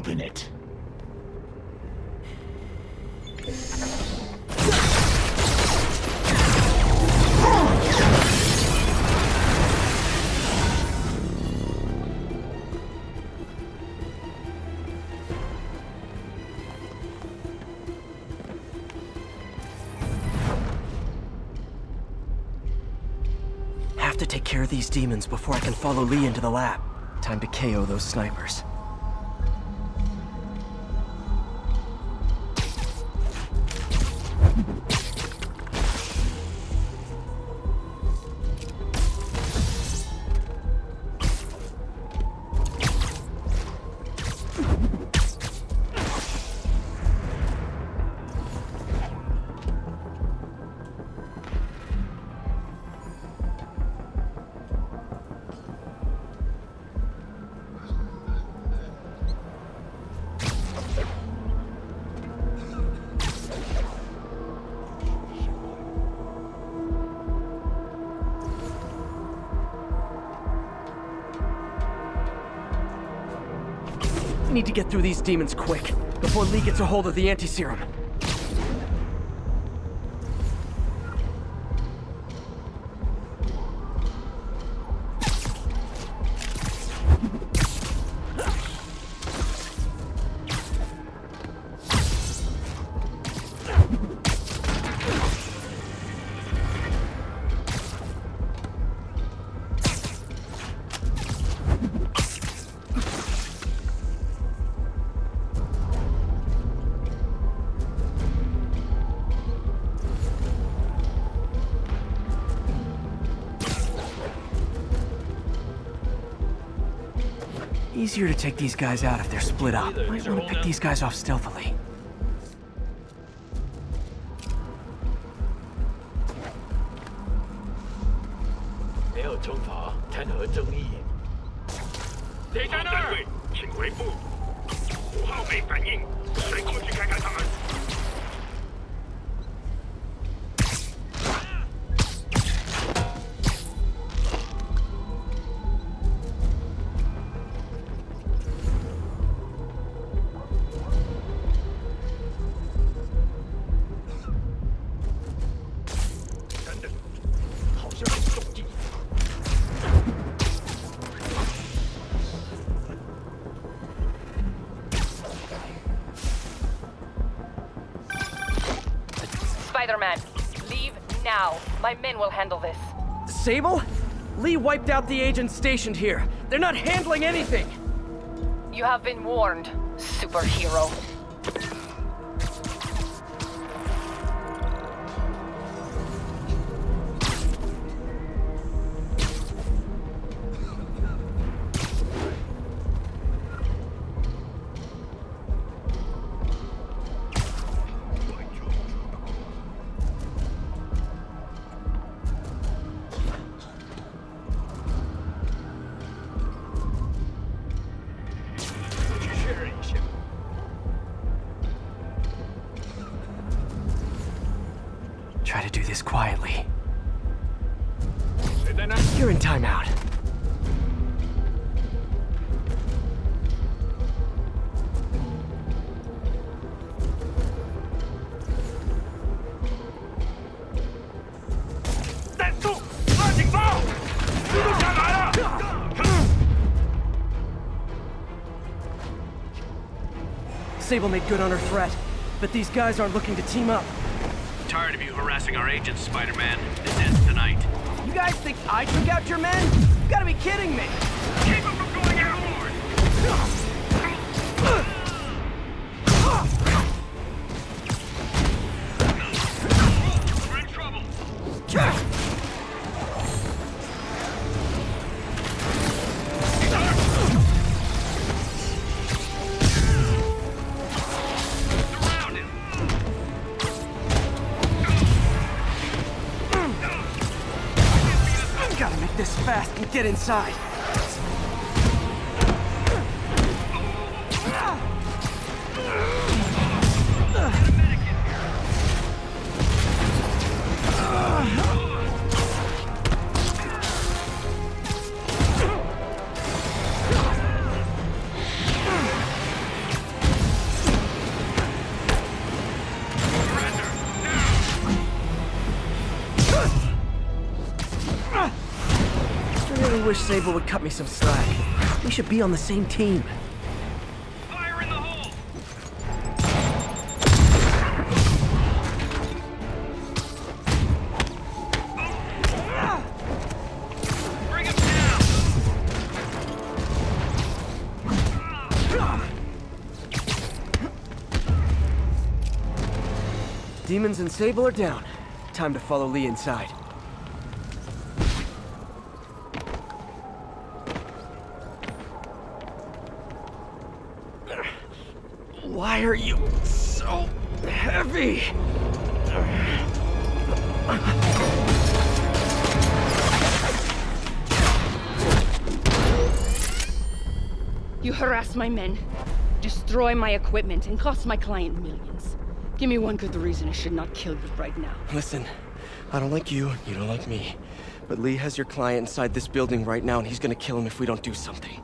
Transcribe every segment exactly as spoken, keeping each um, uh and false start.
Open it. Have to take care of these demons before I can follow Li into the lab. Time to K O those snipers. Need to get through these demons quick, before Li gets a hold of the anti-serum. Easier to take these guys out if they're split up. Might want to pick these guys off stealthily. Spider-Man, leave now. My men will handle this. Sable? Li wiped out the agents stationed here. They're not handling anything. You have been warned, superhero. Try to do this quietly. You're in timeout. Sable made good on her threat, but these guys aren't looking to team up. Tired of you harassing our agents, Spider-Man. This ends tonight. You guys think I took out your men? You gotta be kidding me! Keep them from going outboard! We're in trouble! This fast and get inside. really wish Sable would cut me some slack. We should be on the same team. Fire in the hole! Oh. Bring him down! Demons and Sable are down. Time to follow Li inside. Why are you so heavy? You harass my men, destroy my equipment, and cost my client millions. Give me one good reason I should not kill you right now. Listen, I don't like you, you don't like me. But Li has your client inside this building right now, and he's gonna kill him if we don't do something.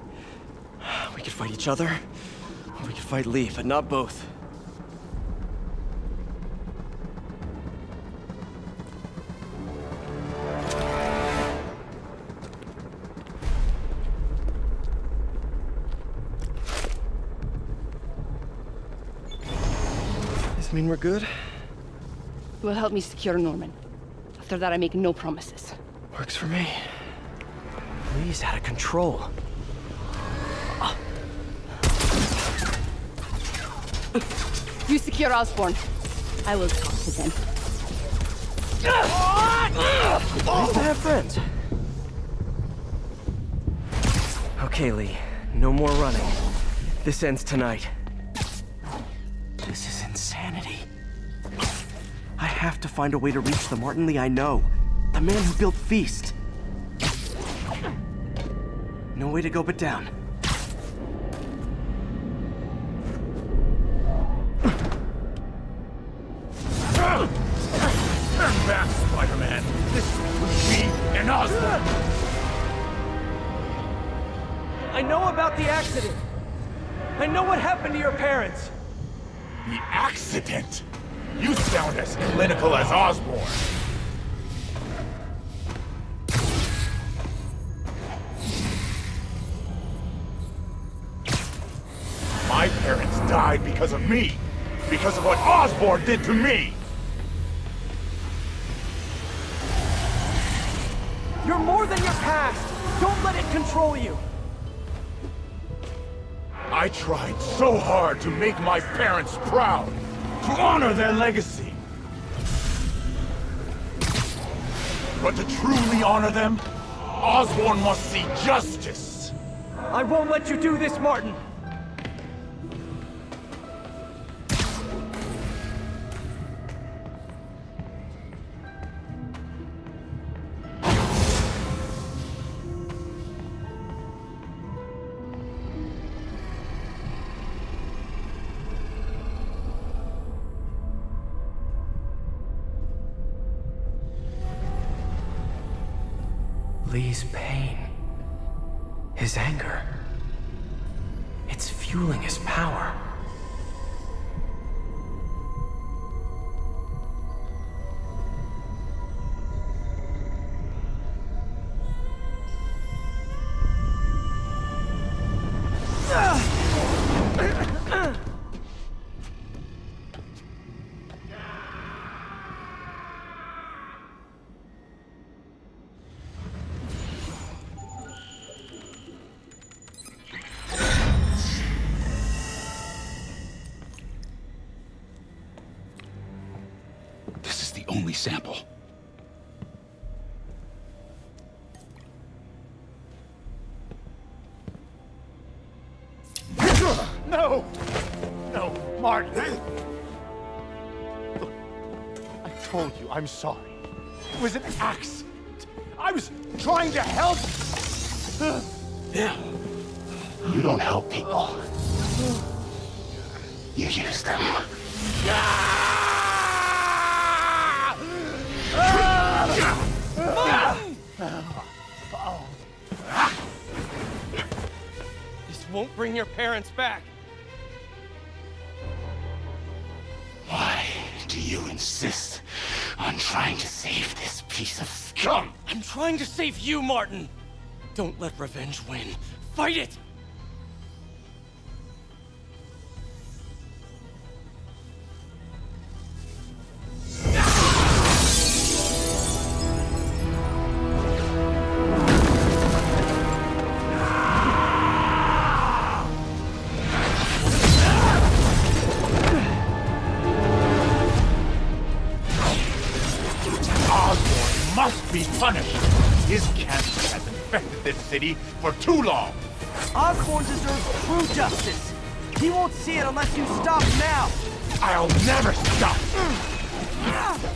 We could fight each other. We could fight Li, but not both. Does this mean we're good? You will help me secure Norman. After that, I make no promises. Works for me. Li's out of control. You secure Osborn. I will talk to them. Nice to have friends. Okay, Li. No more running. This ends tonight. This is insanity. I have to find a way to reach the Martin Li I know. The man who built Feast. No way to go but down. I know about the accident. I know what happened to your parents. The accident? You sound as clinical as Osborn. My parents died because of me. Because of what Osborn did to me. You're more than your past. Don't let it control you. I tried so hard to make my parents proud, to honor their legacy. But to truly honor them, Osborn must see justice. I won't let you do this, Martin. Li's pain, his anger, it's fueling his power. Sample. No! No, Martin! Look, I told you I'm sorry. It was an accident. I was trying to help. Yeah. You don't help people. You use them. Yeah! This won't bring your parents back. Why do you insist on trying to save this piece of scum? I'm trying to save you, Martin. Don't let revenge win. Fight it! For too long. Osborn deserves true justice. He won't see it unless you stop now. I'll never stop. Enough!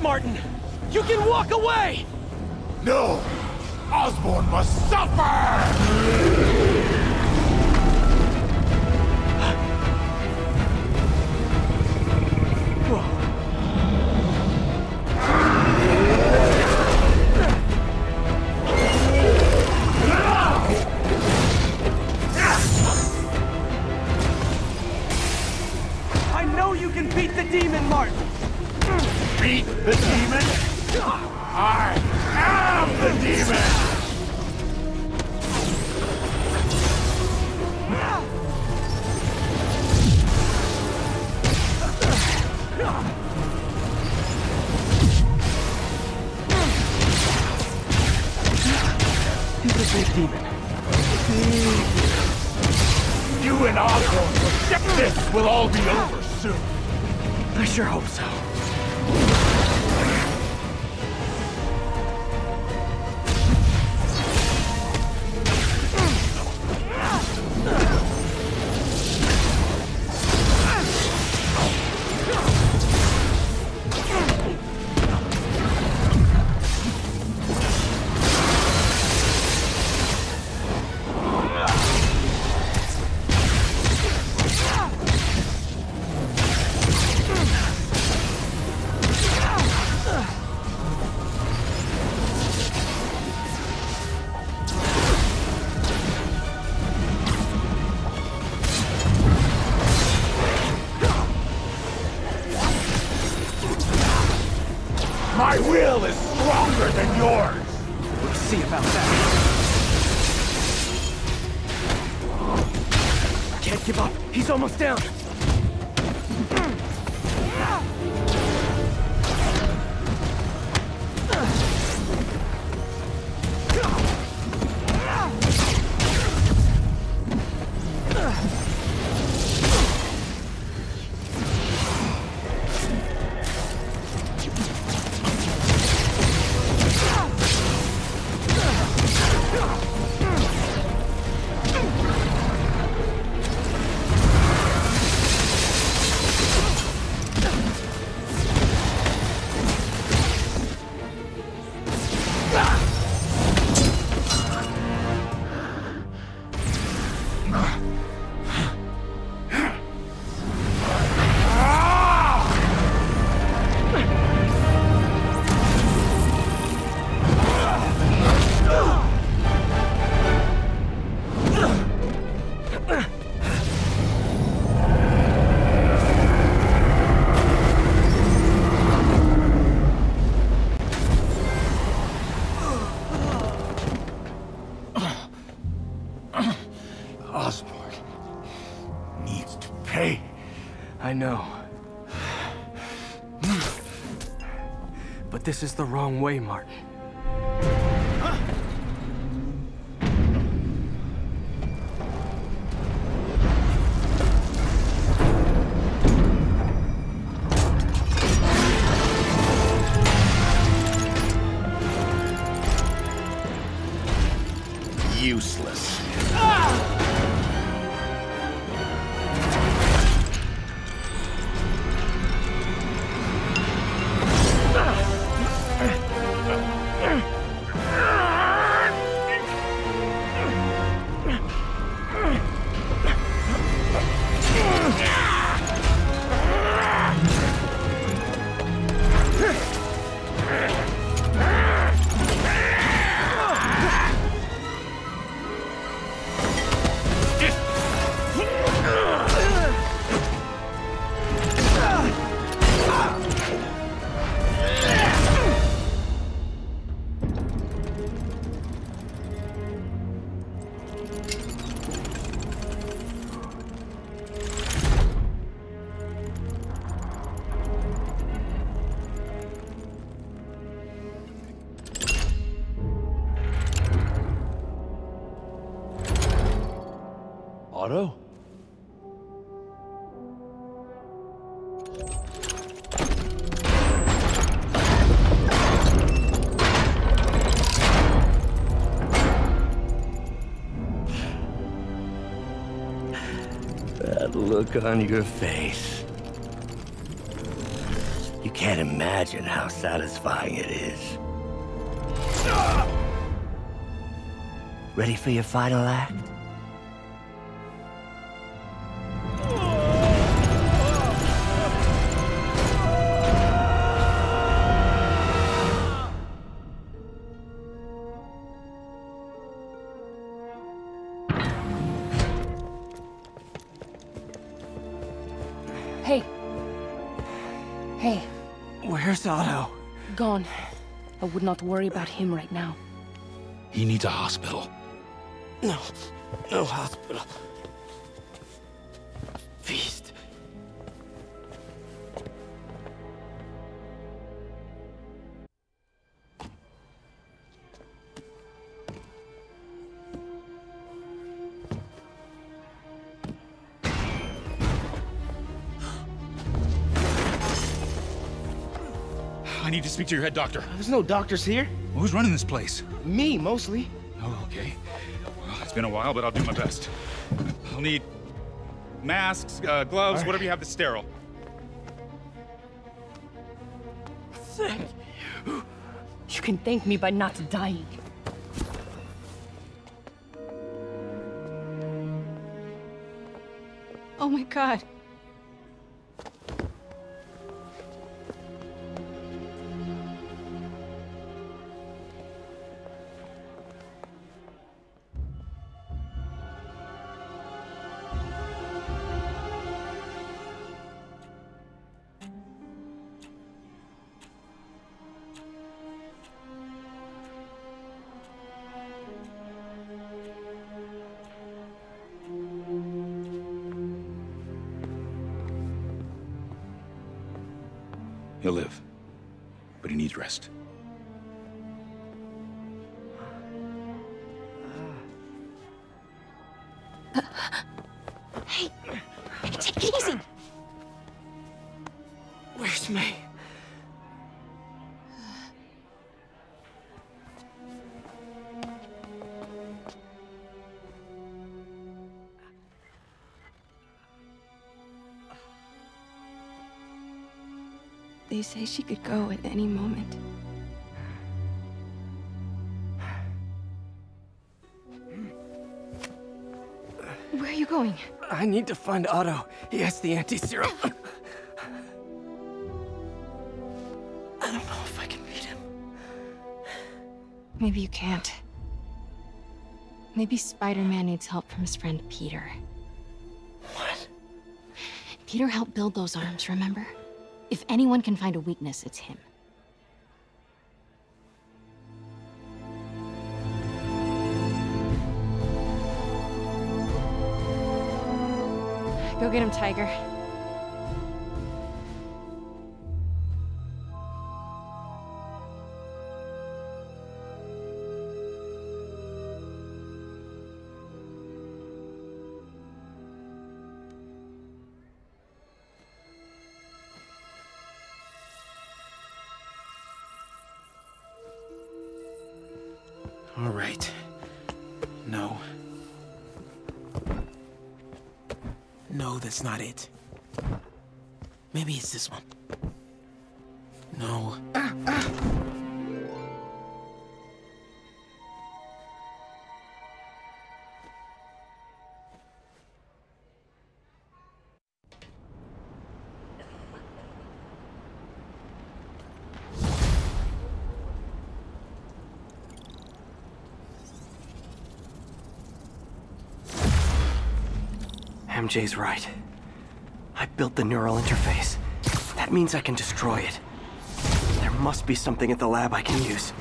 Martin, you can walk away! No! Osborn must suffer! I know you can beat the demon, Martin! Beat the demon? I am the demon! He's the big demon. You and Otto, this will all be over soon. I sure hope so. I know. But this is the wrong way, Martin. Huh? Useless. Ah! Otto? That look on your face. You can't imagine how satisfying it is. Ready for your final act? Otto. Gone. I would not worry about him right now. He needs a hospital. No. No hospital. Feast. I need to speak to your head doctor. There's no doctors here. Well, who's running this place? Me, mostly. Oh, okay. Well, it's been a while, but I'll do my best. I'll need masks, uh, gloves, right. Whatever you have that's sterile. Thank you. You can thank me by not dying. Oh my God. He'll live, but he needs rest. Hey, take it easy. Where's May? They say she could go at any moment. Where are you going? I need to find Otto. He has the anti-serum. I don't know if I can beat him. Maybe you can't. Maybe Spider-Man needs help from his friend Peter. What? Peter helped build those arms, remember? If anyone can find a weakness, it's him. Go get him, Tiger. All right. No. No, that's not it. Maybe it's this one. No. Ah, ah. M J's right. I built the neural interface. That means I can destroy it. There must be something at the lab I can use.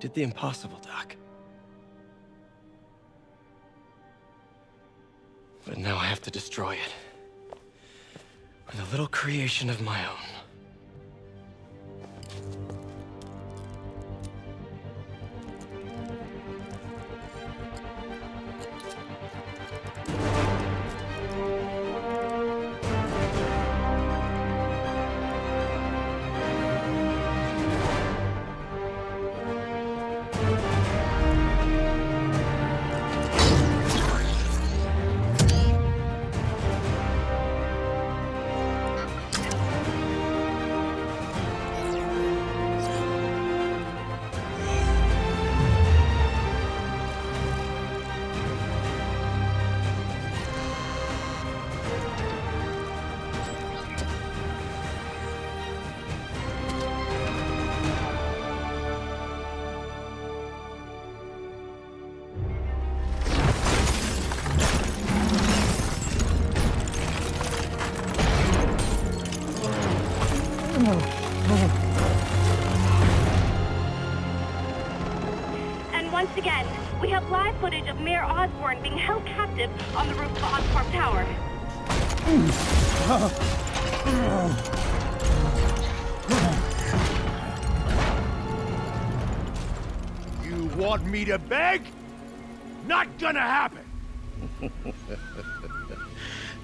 Did the impossible, Doc. But now I have to destroy it. With a little creation of my own. Once again, we have live footage of Mayor Osborn being held captive on the roof of Oscorp Tower. You want me to beg? Not gonna happen!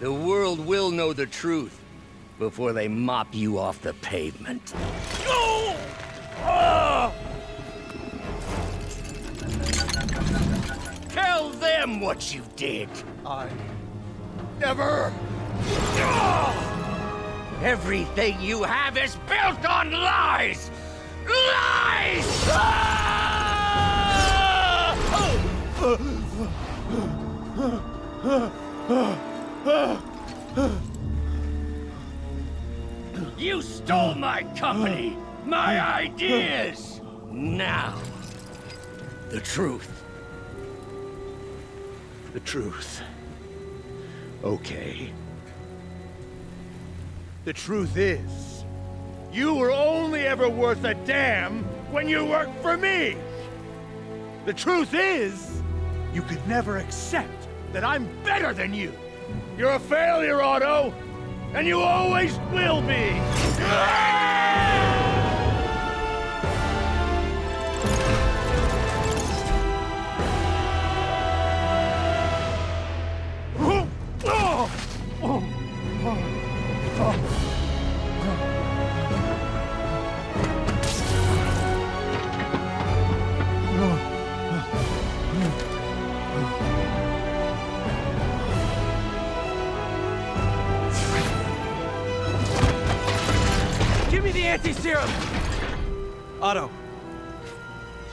The world will know the truth before they mop you off the pavement. No! Ah! Tell them what you did! I... never... Oh! Everything you have is built on lies! Lies! Ah! You stole my company! My ideas! Now... the truth. The truth. Okay. The truth is, you were only ever worth a damn when you worked for me. The truth is, you could never accept that I'm better than you. You're a failure, Otto, and you always will be. Ah! Anti-serum! Otto,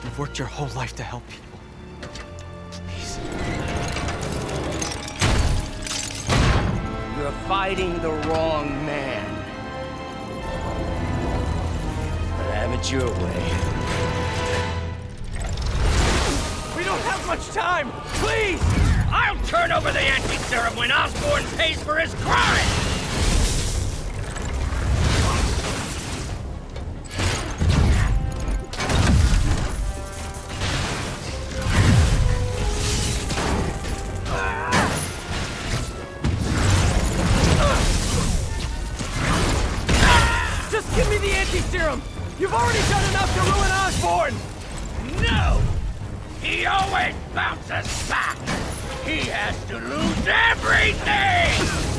you've worked your whole life to help people. Please. You're fighting the wrong man. But have it your way. We don't have much time! Please! I'll turn over the anti-serum when Osborn pays for his crime! You've already done enough to ruin Osborn! No! He always bounces back! He has to lose everything!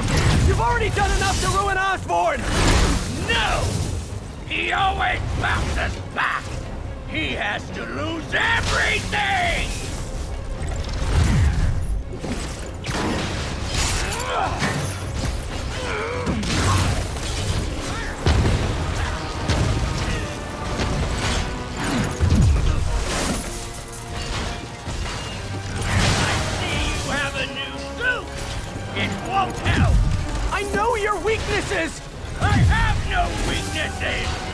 Serum. You've already done enough to ruin Osborn! No! He always bounces back! He has to lose everything! Weaknesses! I have no weaknesses!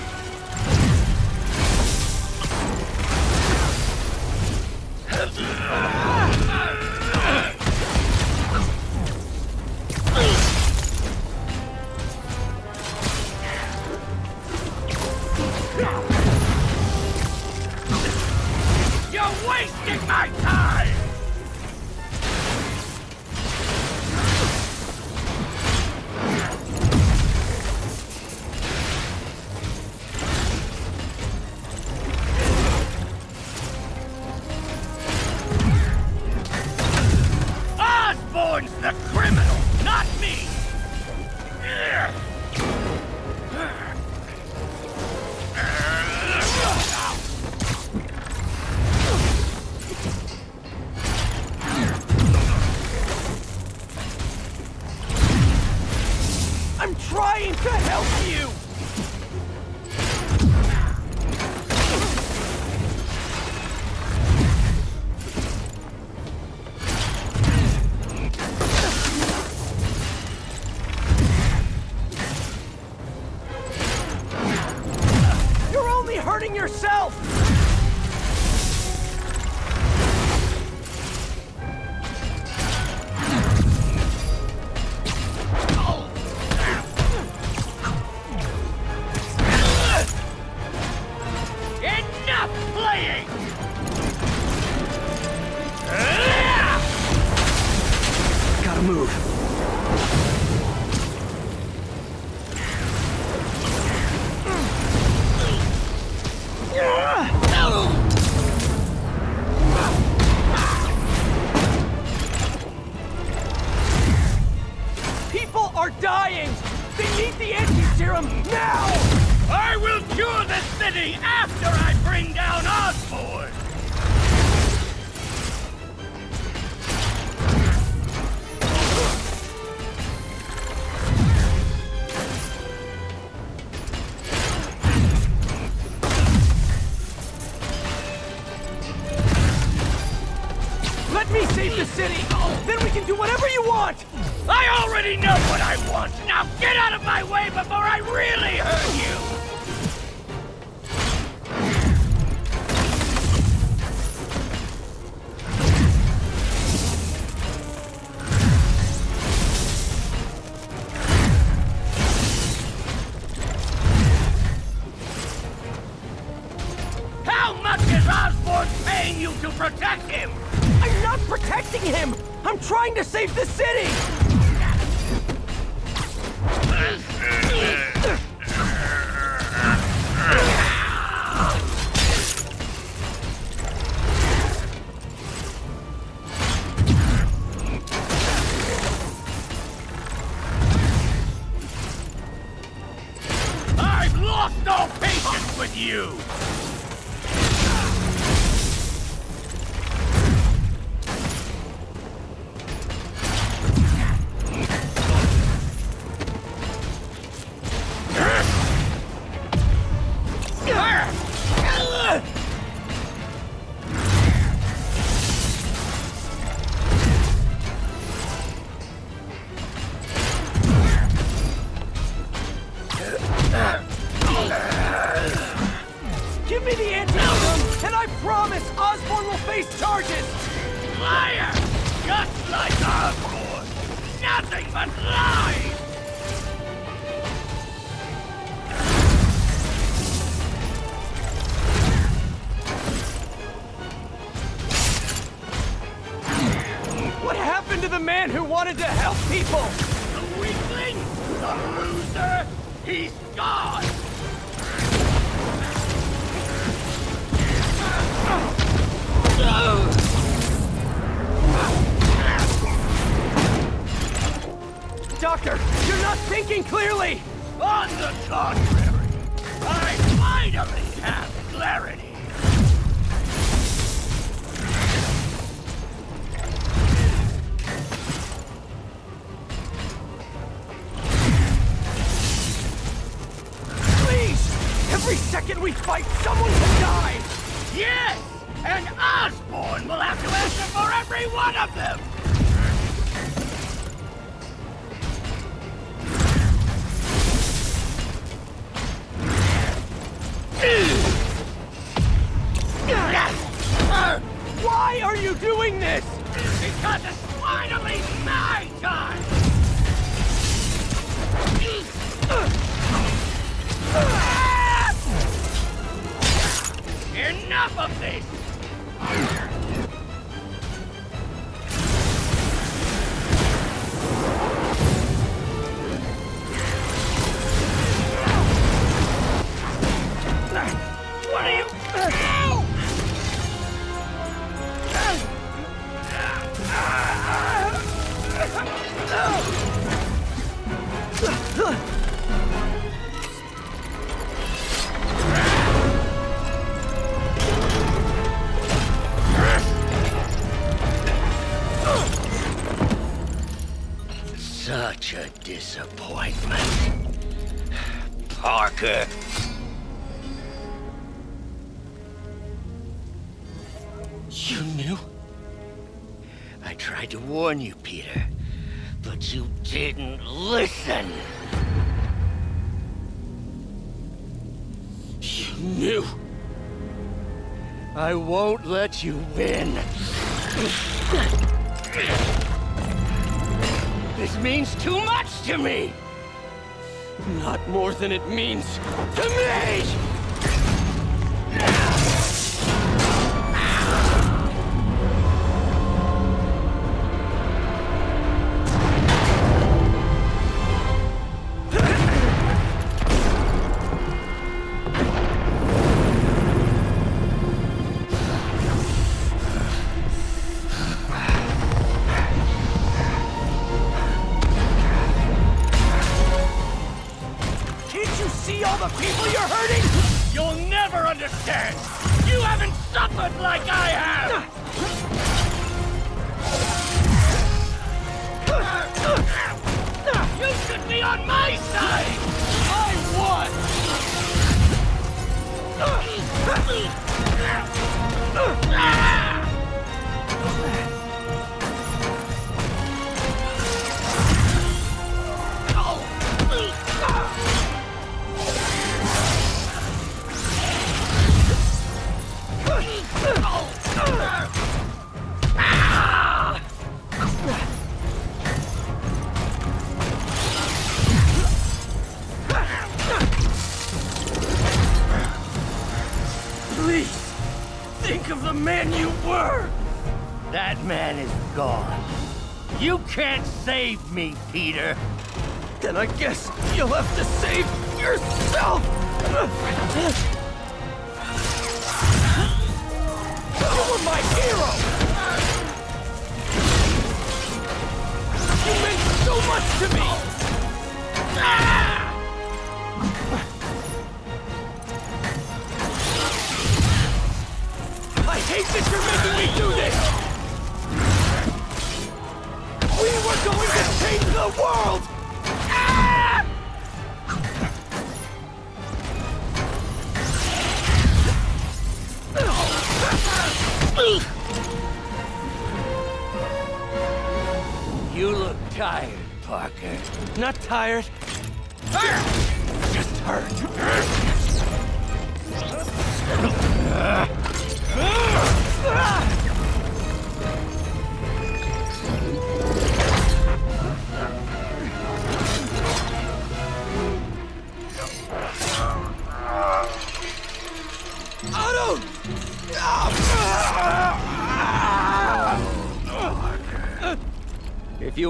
You're wasting my time! nothing but lies! What happened to the man who wanted to help people? The weakling! The loser! He's gone! No! Doctor, you're not thinking clearly! On the contrary, I finally have clarity! Please! Every second we fight, someone will die! Yes! And Osborn will have to answer for every one of them! Why are you doing this? Because it's finally my time! Enough of this! What are you... No! Such a disappointment, Parker. You knew? I tried to warn you, Peter, but you didn't listen. You knew. I won't let you win. This means too much to me. Not more than it means to me! Save me, Peter. Then I guess you'll have to save yourself. You were my hero. You meant so much to me. I hate that you're making me do this. We were going to change the world! Ah! You look tired, Parker. Not tired. Ah! Just hurt. Ah! Ah! Uh.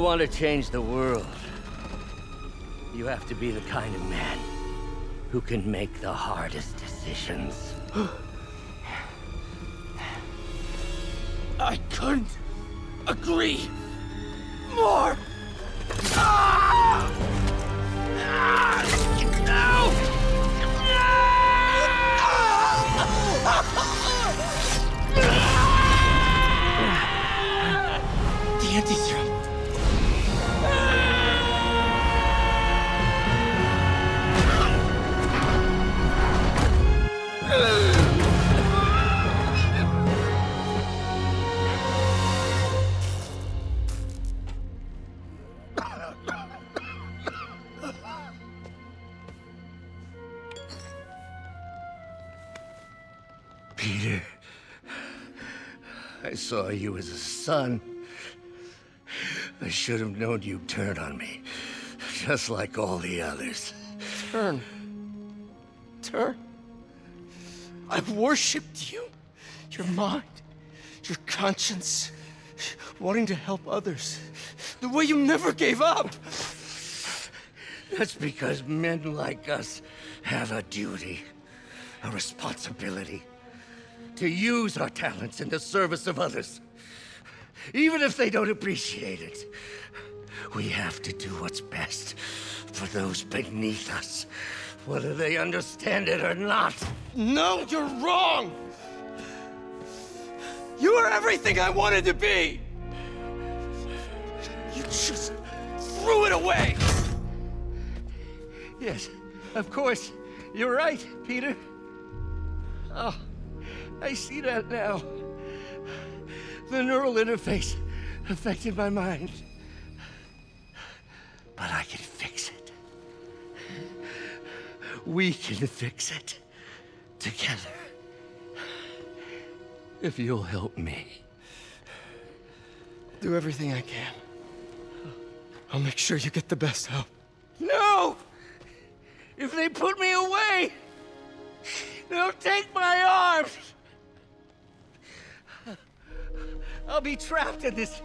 want to change the world, you have to be the kind of man who can make the hardest decisions. I couldn't agree more! Ah! Ah! No! No! Ah! The anti-serum. Ah! I saw you as a son. I should have known you'd turn on me, just like all the others. Turn? Turn? I've worshipped you, your mind, your conscience, wanting to help others, the way you never gave up. That's because men like us have a duty, a responsibility, to use our talents in the service of others. Even if they don't appreciate it, we have to do what's best for those beneath us, whether they understand it or not. No, you're wrong! You are everything I wanted to be! You just threw it away! Yes, of course. You're right, Peter. Oh. I see that now. The neural interface affected my mind. But I can fix it. We can fix it together. If you'll help me. Do everything I can. I'll make sure you get the best help. No! If they put me away, they'll take my arms! I'll be trapped in this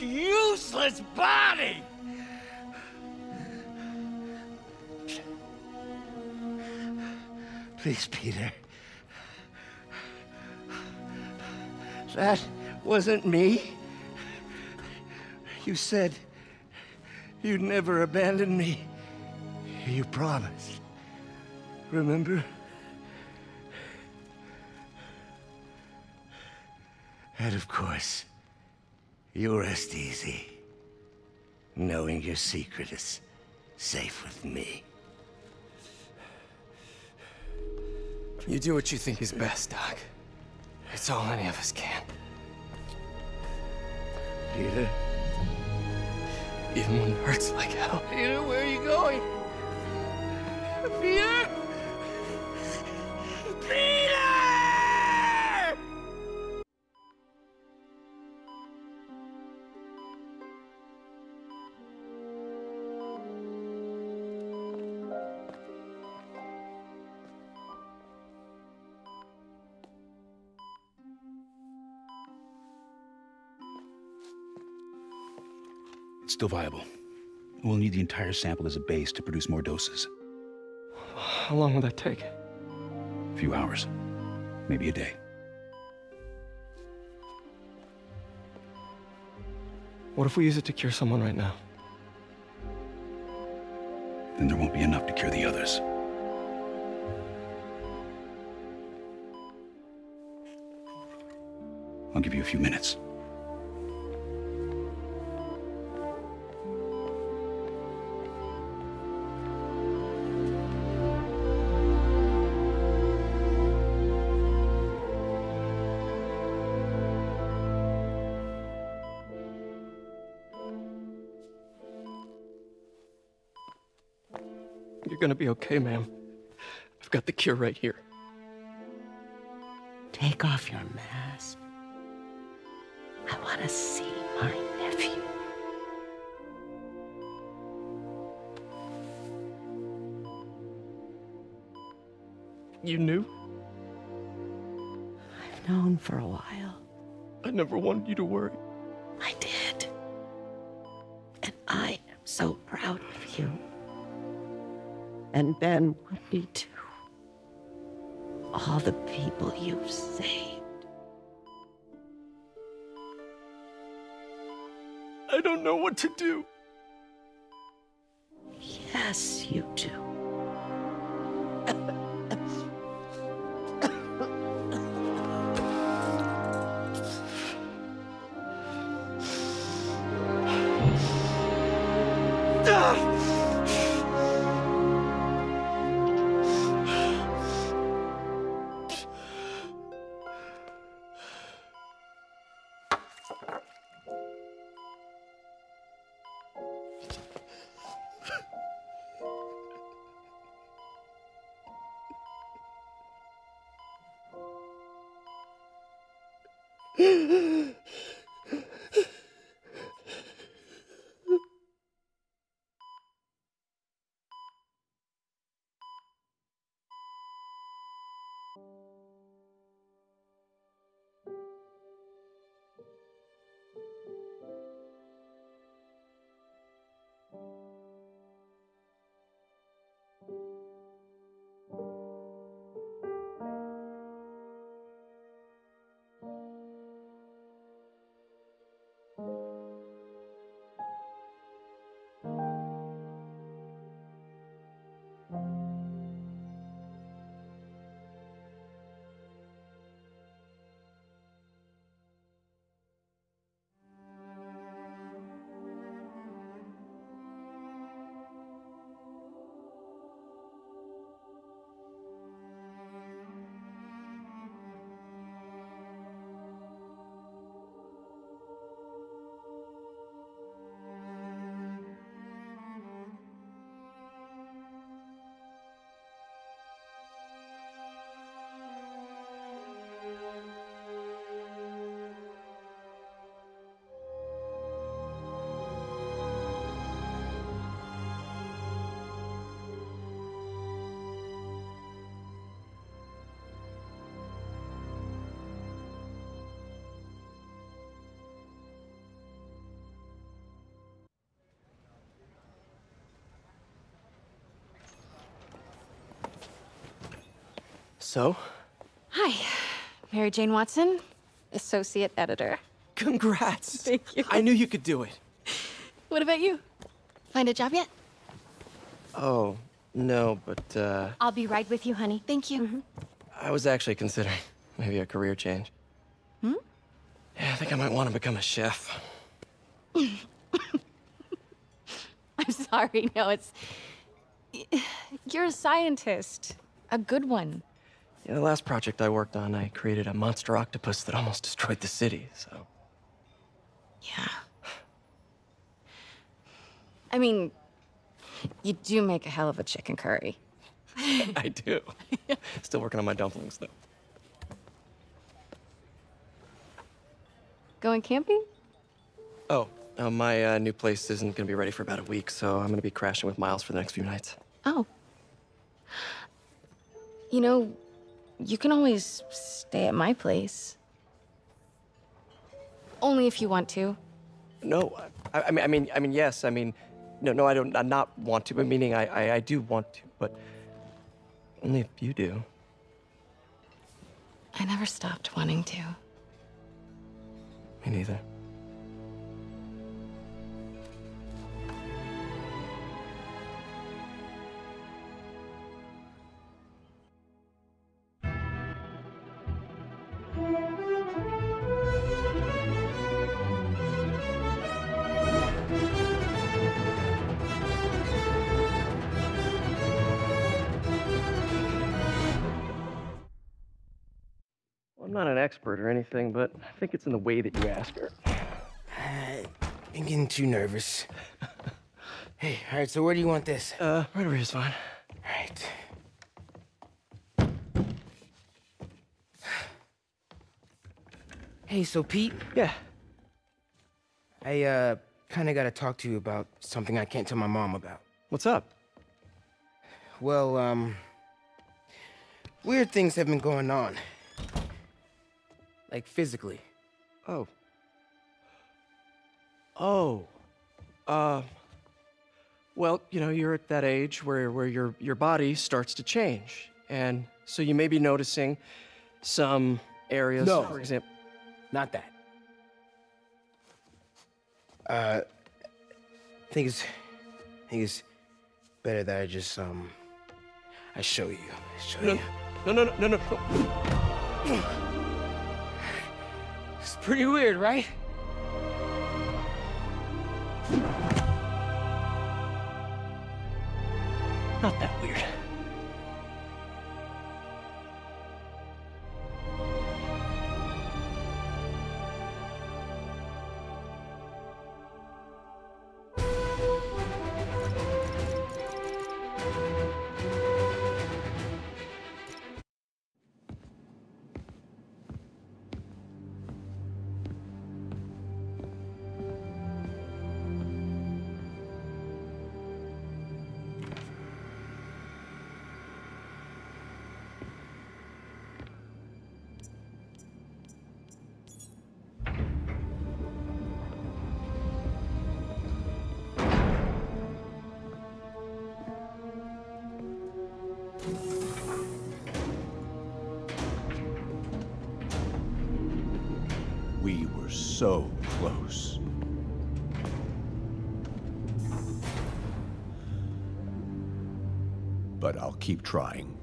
useless body! Please, Peter. That wasn't me. You said you'd never abandon me. You promised. Remember? And of course, you rest easy, knowing your secret is safe with me. You do what you think is best, Doc. It's all any of us can. Peter? Even when it hurts like hell. Peter, where are you going? Peter? Peter! Still viable. We'll need the entire sample as a base to produce more doses. How long will that take? A few hours. Maybe a day. What if we use it to cure someone right now? Then there won't be enough to cure the others. I'll give you a few minutes. You're gonna be okay, ma'am. I've got the cure right here. Take off your mask. I want to see my nephew. You knew? I've known for a while. I never wanted you to worry. I did. I am so proud of you. And Ben would be too. All the people you've saved. I don't know what to do. Yes, you do. So? Hi, Mary Jane Watson, associate editor. Congrats! Thank you. I knew you could do it. What about you? Find a job yet? Oh, no, but, uh... I'll be right with you, honey. Thank you. Mm-hmm. I was actually considering maybe a career change. Hmm? Yeah, I think I might want to become a chef. I'm sorry, no, it's... You're a scientist. A good one. Yeah, the last project I worked on, I created a monster octopus that almost destroyed the city, so... Yeah. I mean, you do make a hell of a chicken curry. I do. Still working on my dumplings, though. Going camping? Oh, uh, my uh, new place isn't gonna be ready for about a week, so I'm gonna be crashing with Miles for the next few nights. Oh. You know... You can always stay at my place. Only if you want to. No, I, I mean, I mean, I mean, yes, I mean, no, no, I don't, I not want to, but meaning I, I, I do want to, but only if you do. I never stopped wanting to. Me neither. Not an expert or anything, but I think it's in the way that you ask her. Uh, I'm getting too nervous. Hey, all right, so where do you want this? Uh, right over here is fine. All right. Hey, so Pete? Yeah? I, uh, kinda gotta talk to you about something I can't tell my mom about. What's up? Well, um... weird things have been going on. Like, physically. Oh. Oh. Uh, well, you know, you're at that age where, where your, your body starts to change. And so you may be noticing some areas, no, for example. Not that. Uh, I think it's, I think it's better that I just, um, I show you. I show no, you. No, no, no, no, no. It's pretty weird, right? Not that weird. So close. But I'll keep trying.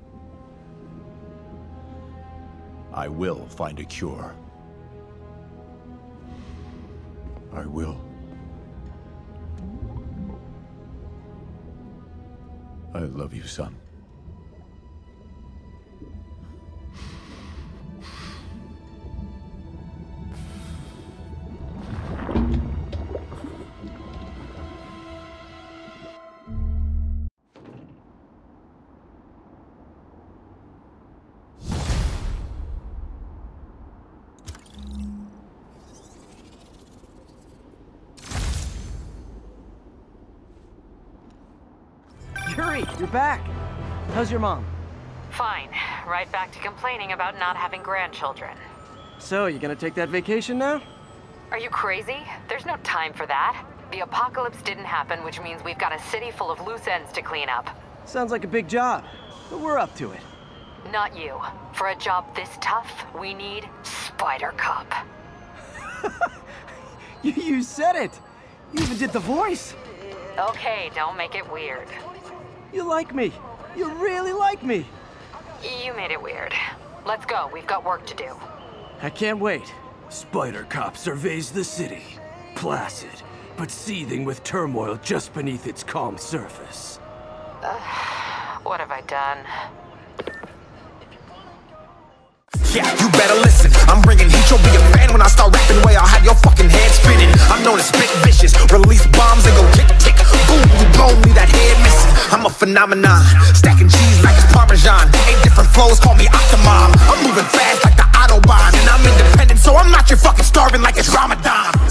I will find a cure. I will. I love you, son. Back. How's your mom? Fine. Right back to complaining about not having grandchildren. So, you gonna take that vacation now? Are you crazy? There's no time for that. The apocalypse didn't happen, which means we've got a city full of loose ends to clean up. Sounds like a big job, but we're up to it. Not you. For a job this tough, we need Spider Cop. you, you said it! You even did the voice! Okay, don't make it weird. You like me. You really like me. You made it weird. Let's go. We've got work to do. I can't wait. Spider Cop surveys the city, placid, but seething with turmoil just beneath its calm surface. Uh, what have I done? Yeah, you better listen. I'm bringing heat. You'll be a fan when I start rapping. Way I'll have your fucking head spinning. I'm known as spit vicious. Release bombs and go tick tick. Boom, you blow me that head missing. I'm a phenomenon, stacking cheese like it's Parmesan. Eight different flows, call me Optimum. I'm moving fast like the Autobahn, and I'm independent, so I'm not your fucking starving like it's Ramadan.